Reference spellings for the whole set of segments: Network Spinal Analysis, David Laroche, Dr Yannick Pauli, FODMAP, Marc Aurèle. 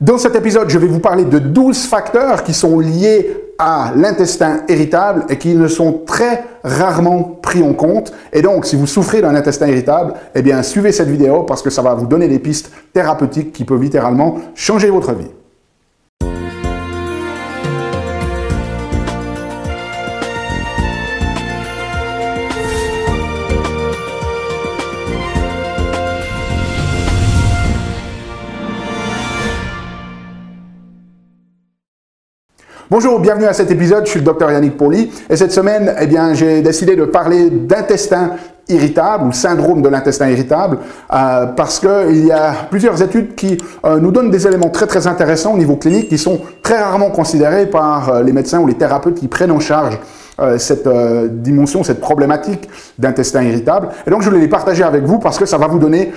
Dans cet épisode, je vais vous parler de 12 facteurs qui sont liés à l'intestin irritable et qui ne sont très rarement pris en compte. Et donc, si vous souffrez d'un intestin irritable, eh bien, suivez cette vidéo parce que ça va vous donner des pistes thérapeutiques qui peuvent littéralement changer votre vie. Bonjour, bienvenue à cet épisode, je suis le Dr Yannick Pauli et cette semaine, eh bien, j'ai décidé de parler d'intestin irritable ou syndrome de l'intestin irritable parce qu'il y a plusieurs études qui nous donnent des éléments très intéressants au niveau clinique qui sont très rarement considérés par les médecins ou les thérapeutes qui prennent en charge cette dimension, cette problématique d'intestin irritable. Et donc, je voulais les partager avec vous parce que ça va vous donner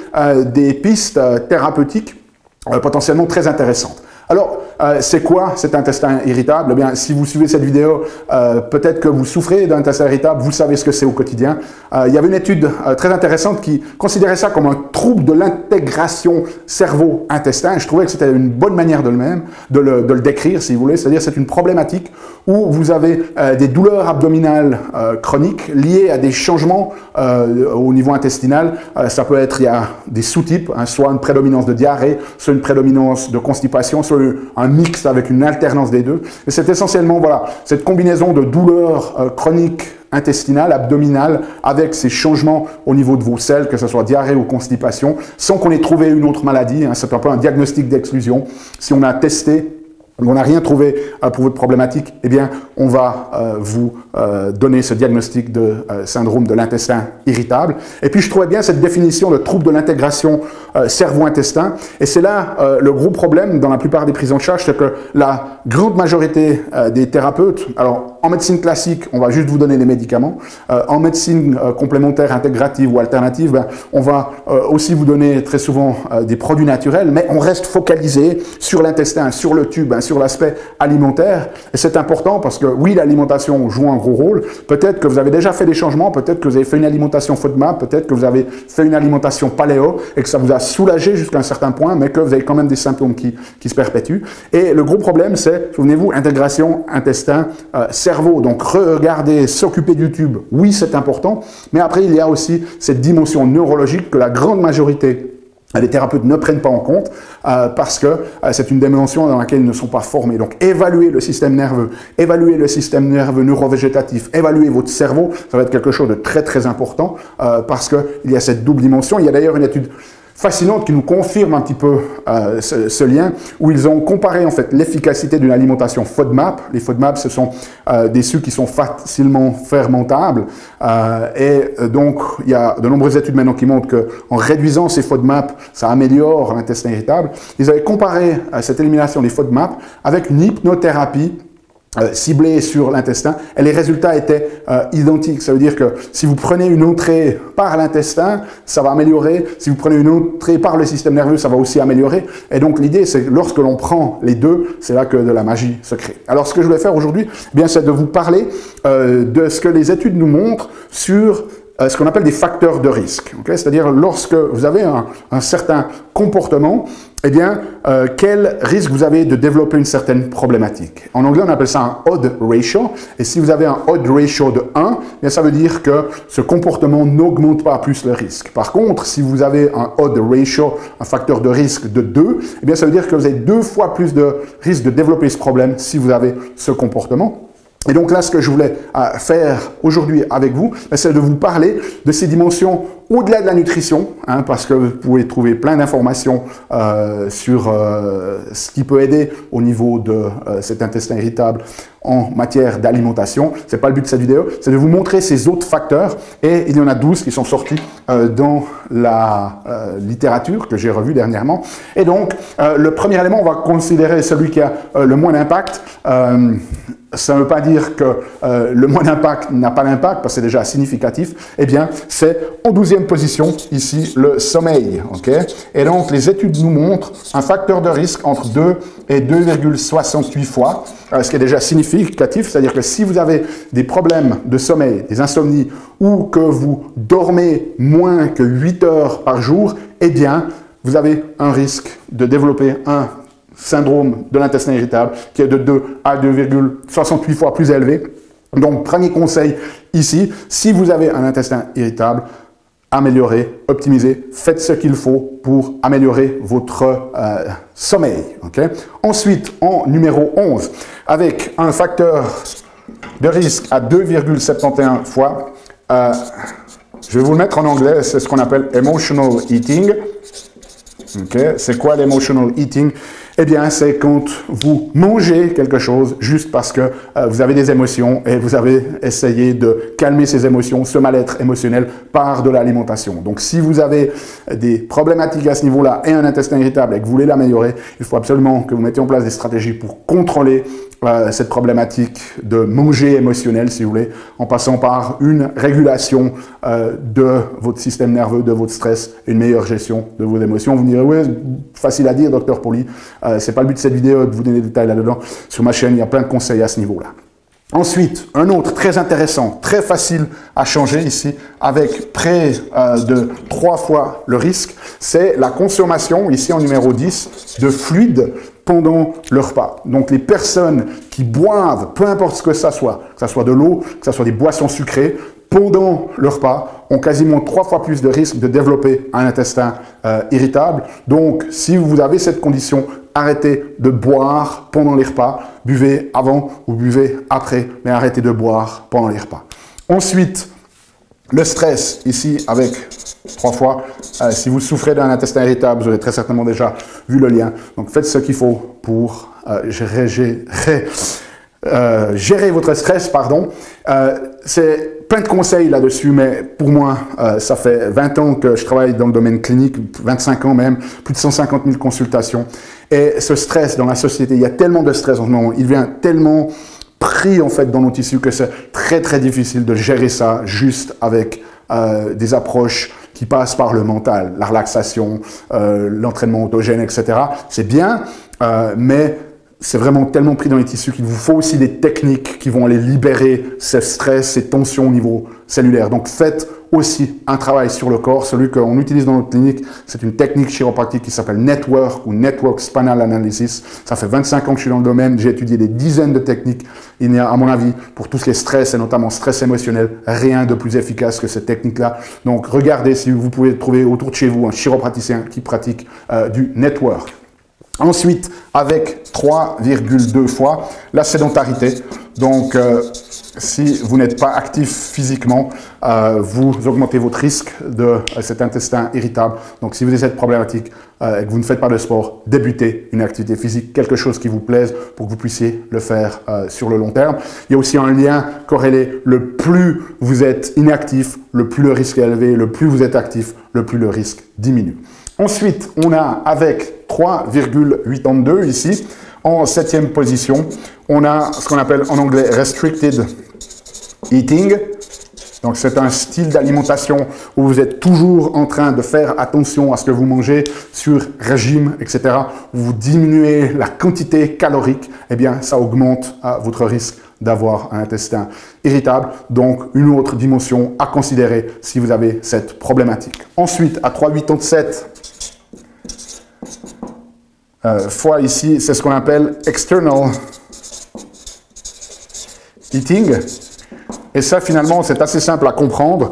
des pistes thérapeutiques potentiellement très intéressantes. Alors, c'est quoi cet intestin irritable? Eh bien, si vous suivez cette vidéo, peut-être que vous souffrez d'un intestin irritable, vous savez ce que c'est au quotidien. Il y avait une étude très intéressante qui considérait ça comme un trouble de l'intégration cerveau-intestin. Je trouvais que c'était une bonne manière de le décrire, si vous voulez. C'est-à-dire, c'est une problématique où vous avez des douleurs abdominales chroniques liées à des changements au niveau intestinal. Ça peut être, il y a des sous-types, hein, soit une prédominance de diarrhée, soit une prédominance de constipation, soit un mix avec une alternance des deux. Et c'est essentiellement, voilà, cette combinaison de douleurs chroniques intestinales, abdominales, avec ces changements au niveau de vos selles, que ce soit diarrhée ou constipation, sans qu'on ait trouvé une autre maladie, hein. C'est un peu un diagnostic d'exclusion. Si on a testé, on n'a rien trouvé pour votre problématique, eh bien, on va vous donner ce diagnostic de syndrome de l'intestin irritable. Et puis, je trouvais bien cette définition de trouble de l'intégration cerveau-intestin. Et c'est là le gros problème dans la plupart des prises en charge, c'est que la grande majorité des thérapeutes, alors en médecine classique, on va juste vous donner des médicaments. En médecine complémentaire, intégrative ou alternative, ben, on va aussi vous donner très souvent des produits naturels, mais on reste focalisé sur l'intestin, sur le tube, hein, sur l'aspect alimentaire. Et c'est important parce que oui, l'alimentation joue un gros rôle. Peut-être que vous avez déjà fait des changements, peut-être que vous avez fait une alimentation FODMAP, peut-être que vous avez fait une alimentation paléo et que ça vous a soulagé jusqu'à un certain point, mais que vous avez quand même des symptômes qui se perpétuent. Et le gros problème, c'est, souvenez-vous, intégration, intestin, cerveau. Donc, regarder, s'occuper du tube, oui, c'est important. Mais après, il y a aussi cette dimension neurologique que la grande majorité les thérapeutes ne prennent pas en compte parce que c'est une dimension dans laquelle ils ne sont pas formés. Donc, évaluer le système nerveux, neurovégétatif, évaluer votre cerveau, ça va être quelque chose de très important parce qu'il y a cette double dimension. Il y a d'ailleurs une étude fascinante qui nous confirme un petit peu ce lien, où ils ont comparé en fait l'efficacité d'une alimentation FODMAP. Les FODMAP, ce sont des sucres qui sont facilement fermentables. Et donc, il y a de nombreuses études maintenant qui montrent qu'en réduisant ces FODMAP, ça améliore l'intestin irritable. Ils avaient comparé cette élimination des FODMAP avec une hypnothérapie ciblée sur l'intestin, et les résultats étaient identiques. Ça veut dire que si vous prenez une entrée par l'intestin, ça va améliorer. Si vous prenez une entrée par le système nerveux, ça va aussi améliorer. Et donc, l'idée, c'est que lorsque l'on prend les deux, c'est là que de la magie se crée. Alors, ce que je voulais faire aujourd'hui, eh bien, c'est de vous parler de ce que les études nous montrent sur ce qu'on appelle des facteurs de risque. Okay? C'est-à-dire, lorsque vous avez un certain comportement, eh bien, quel risque vous avez de développer une certaine problématique. En anglais, on appelle ça un odd ratio. Et si vous avez un odd ratio de 1, eh bien, ça veut dire que ce comportement n'augmente pas plus le risque. Par contre, si vous avez un odd ratio, un facteur de risque de 2, eh bien, ça veut dire que vous avez 2 fois plus de risque de développer ce problème si vous avez ce comportement. Et donc là, ce que je voulais faire aujourd'hui avec vous, c'est de vous parler de ces dimensions au-delà de la nutrition, hein, parce que vous pouvez trouver plein d'informations sur ce qui peut aider au niveau de cet intestin irritable en matière d'alimentation. C'est pas le but de cette vidéo, c'est de vous montrer ces autres facteurs. Et il y en a 12 qui sont sortis dans la littérature que j'ai revue dernièrement. Et donc, le premier élément, on va considérer celui qui a le moins d'impact. Ça ne veut pas dire que le moins d'impact n'a pas d'impact, parce que c'est déjà significatif. Eh bien, c'est en 12e position, ici, le sommeil. Okay? Et donc, les études nous montrent un facteur de risque entre 2 et 2,68 fois, ce qui est déjà significatif. C'est-à-dire que si vous avez des problèmes de sommeil, des insomnies, ou que vous dormez moins que 8 heures par jour, eh bien, vous avez un risque de développer un syndrome de l'intestin irritable, qui est de 2 à 2,68 fois plus élevé. Donc, premier conseil ici, si vous avez un intestin irritable, améliorez, optimisez, faites ce qu'il faut pour améliorer votre sommeil. Okay? Ensuite, en numéro 11, avec un facteur de risque à 2,71 fois, je vais vous le mettre en anglais, c'est ce qu'on appelle « emotional eating ». Okay. C'est quoi l'emotional eating? Eh bien, c'est quand vous mangez quelque chose juste parce que vous avez des émotions et vous avez essayé de calmer ces émotions, ce mal-être émotionnel par de l'alimentation. Donc, si vous avez des problématiques à ce niveau-là et un intestin irritable et que vous voulez l'améliorer, il faut absolument que vous mettiez en place des stratégies pour contrôler cette problématique de manger émotionnel, si vous voulez, en passant par une régulation de votre système nerveux, de votre stress, une meilleure gestion de vos émotions. Vous me direz, oui, facile à dire, docteur Pauli, c'est pas le but de cette vidéo de vous donner des détails là-dedans. Sur ma chaîne, il y a plein de conseils à ce niveau-là. Ensuite, un autre très intéressant, très facile à changer ici, avec près de 3 fois le risque, c'est la consommation, ici en numéro 10, de fluides pendant le repas. Donc, les personnes qui boivent, peu importe ce que ça soit de l'eau, que ça soit des boissons sucrées, pendant le repas, ont quasiment 3 fois plus de risque de développer un intestin irritable. Donc, si vous avez cette condition, arrêtez de boire pendant les repas. Buvez avant ou buvez après, mais arrêtez de boire pendant les repas. Ensuite, le stress, ici, avec 3 fois. Si vous souffrez d'un intestin irritable, vous avez très certainement déjà vu le lien. Donc, faites ce qu'il faut pour gérer votre stress, pardon. C'est plein de conseils là-dessus, mais pour moi, ça fait 20 ans que je travaille dans le domaine clinique, 25 ans même, plus de 150 000 consultations. Et ce stress dans la société, il y a tellement de stress en ce moment, il vient tellement pris en fait dans nos tissus que c'est très très difficile de gérer ça juste avec des approches qui passent par le mental, la relaxation, l'entraînement autogène, etc. C'est bien, mais c'est vraiment tellement pris dans les tissus qu'il vous faut aussi des techniques qui vont aller libérer ce stress, ces tensions au niveau cellulaire. Donc faites aussi un travail sur le corps. Celui qu'on utilise dans notre clinique, c'est une technique chiropractique qui s'appelle Network ou Network Spinal Analysis. Ça fait 25 ans que je suis dans le domaine. J'ai étudié des dizaines de techniques. Il n'y a, à mon avis, pour tout ce qui est stress et notamment stress émotionnel, rien de plus efficace que cette technique-là. Donc regardez si vous pouvez trouver autour de chez vous un chiropraticien qui pratique du Network. Ensuite, avec 3,2 fois, la sédentarité. Donc, si vous n'êtes pas actif physiquement, vous augmentez votre risque de cet intestin irritable. Donc, si vous avez cette problématique et que vous ne faites pas de sport, débutez une activité physique, quelque chose qui vous plaise pour que vous puissiez le faire sur le long terme. Il y a aussi un lien corrélé. Le plus vous êtes inactif, le plus le risque est élevé. Le plus vous êtes actif, le plus le risque diminue. Ensuite, on a avec 3,82 ici, en 7e position, on a ce qu'on appelle en anglais « restricted eating ». Donc, c'est un style d'alimentation où vous êtes toujours en train de faire attention à ce que vous mangez sur régime, etc. Vous diminuez la quantité calorique, eh bien, ça augmente votre risque d'avoir un intestin irritable. Donc, une autre dimension à considérer si vous avez cette problématique. Ensuite, à 3,87 fois ici, c'est ce qu'on appelle « external eating ». Et ça, finalement, c'est assez simple à comprendre.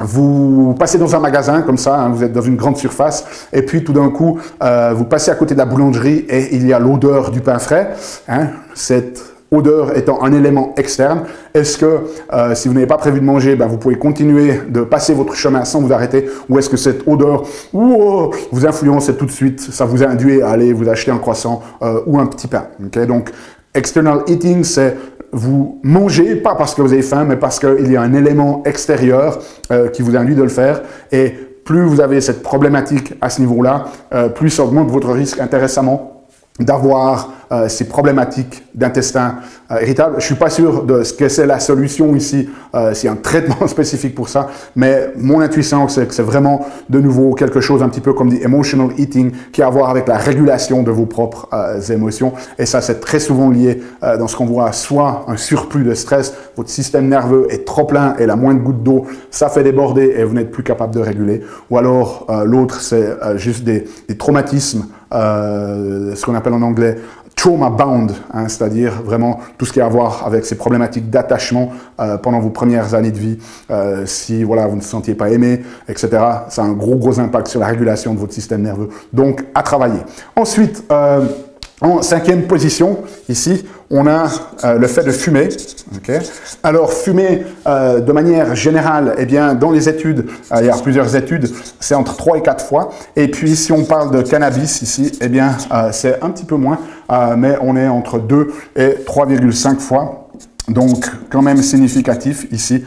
Vous passez dans un magasin comme ça, hein, vous êtes dans une grande surface, et puis tout d'un coup, vous passez à côté de la boulangerie et il y a l'odeur du pain frais. Hein, cette odeur étant un élément externe. Est-ce que si vous n'avez pas prévu de manger, ben, vous pouvez continuer de passer votre chemin sans vous arrêter, ou est-ce que cette odeur vous influence et tout de suite, ça vous induit à aller vous acheter un croissant ou un petit pain. Okay? Donc, external eating, c'est vous mangez, pas parce que vous avez faim, mais parce qu'il y a un élément extérieur qui vous induit de le faire. Et plus vous avez cette problématique à ce niveau-là, plus ça augmente votre risque intéressamment d'avoir ces problématiques d'intestin irritable. Je ne suis pas sûr de ce que c'est la solution ici, s'il y a un traitement spécifique pour ça, mais mon intuition, c'est que c'est vraiment de nouveau quelque chose un petit peu comme dit emotional eating, qui a à voir avec la régulation de vos propres émotions. Et ça, c'est très souvent lié dans ce qu'on voit, soit un surplus de stress, votre système nerveux est trop plein et la moindre goutte d'eau, ça fait déborder et vous n'êtes plus capable de réguler. Ou alors, l'autre, c'est juste des traumatismes, ce qu'on appelle en anglais « trauma bound », hein, c'est-à-dire vraiment tout ce qui a à voir avec ces problématiques d'attachement pendant vos premières années de vie. Si voilà, vous ne vous sentiez pas aimé, etc., ça a un gros impact sur la régulation de votre système nerveux. Donc, à travailler. Ensuite, en cinquième position, ici, on a le fait de fumer. Okay. Alors, fumer, de manière générale, eh bien, dans les études, il y a plusieurs études, c'est entre 3 et 4 fois. Et puis, si on parle de cannabis ici, eh bien, c'est un petit peu moins, mais on est entre 2 et 3,5 fois. Donc, quand même significatif ici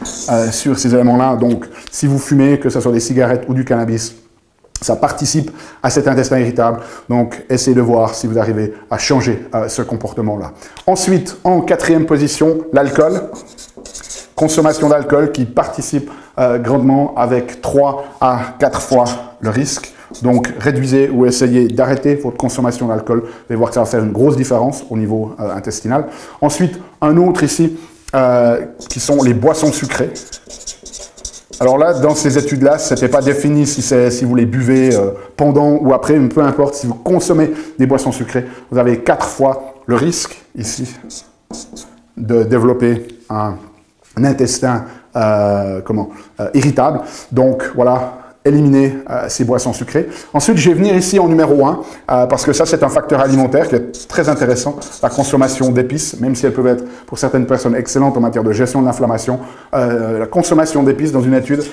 sur ces éléments-là. Donc, si vous fumez, que ce soit des cigarettes ou du cannabis, ça participe à cet intestin irritable, donc essayez de voir si vous arrivez à changer ce comportement-là. Ensuite, en quatrième position, l'alcool. Consommation d'alcool qui participe grandement avec 3 à 4 fois le risque. Donc, réduisez ou essayez d'arrêter votre consommation d'alcool. Vous allez voir que ça va faire une grosse différence au niveau intestinal. Ensuite, un autre ici, qui sont les boissons sucrées. Alors là, dans ces études-là, ce n'était pas défini si vous les buvez pendant ou après, mais peu importe, si vous consommez des boissons sucrées, vous avez 4 fois le risque, ici, de développer un intestin irritable. Donc voilà, éliminez ces boissons sucrées. Ensuite, je vais venir ici en numéro 1, parce que ça, c'est un facteur alimentaire qui est très intéressant, la consommation d'épices, même si elles peuvent être pour certaines personnes excellentes en matière de gestion de l'inflammation. La consommation d'épices, dans une étude,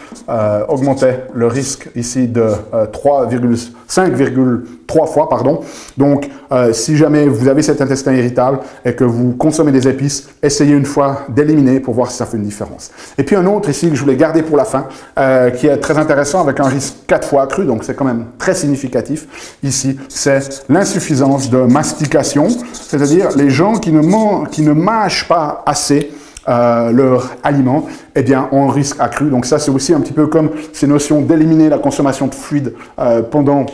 augmentait le risque ici de 5,3 fois. Pardon. Donc, si jamais vous avez cet intestin irritable et que vous consommez des épices, essayez une fois d'éliminer pour voir si ça fait une différence. Et puis un autre ici que je voulais garder pour la fin, qui est très intéressant avec un risque 4 fois accru, donc c'est quand même très significatif ici, c'est l'insuffisance de mastication, c'est-à-dire les gens qui ne mâchent pas assez leur aliment, eh bien, ont un risque accru. Donc ça, c'est aussi un petit peu comme ces notions d'éliminer la consommation de fluide pendant que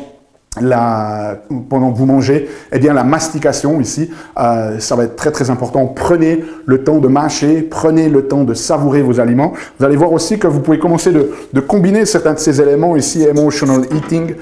vous mangez, eh bien la mastication ici, ça va être très important. Prenez le temps de mâcher, prenez le temps de savourer vos aliments. Vous allez voir aussi que vous pouvez commencer de combiner certains de ces éléments ici, emotional eating,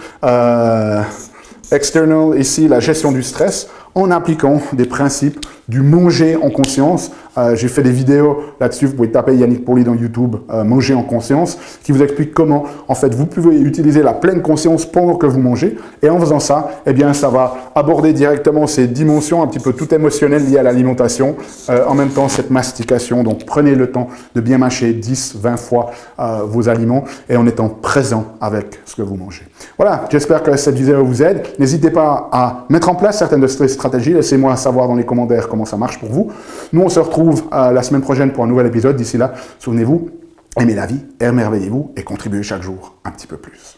external ici, la gestion du stress, en appliquant des principes du manger en conscience. J'ai fait des vidéos là-dessus, vous pouvez taper Yannick Pauli dans YouTube, manger en conscience, qui vous explique comment, en fait, vous pouvez utiliser la pleine conscience pendant que vous mangez. Et en faisant ça, eh bien, ça va aborder directement ces dimensions un petit peu toutes émotionnelles liées à l'alimentation. En même temps, cette mastication, donc prenez le temps de bien mâcher 10, 20 fois vos aliments et en étant présent avec ce que vous mangez. Voilà, j'espère que cette vidéo vous aide. N'hésitez pas à mettre en place certaines de ces stratégies. Laissez-moi savoir dans les commentaires comment ça marche pour vous. Nous, on se retrouve la semaine prochaine pour un nouvel épisode. D'ici là, souvenez-vous, aimez la vie, émerveillez-vous et contribuez chaque jour un petit peu plus.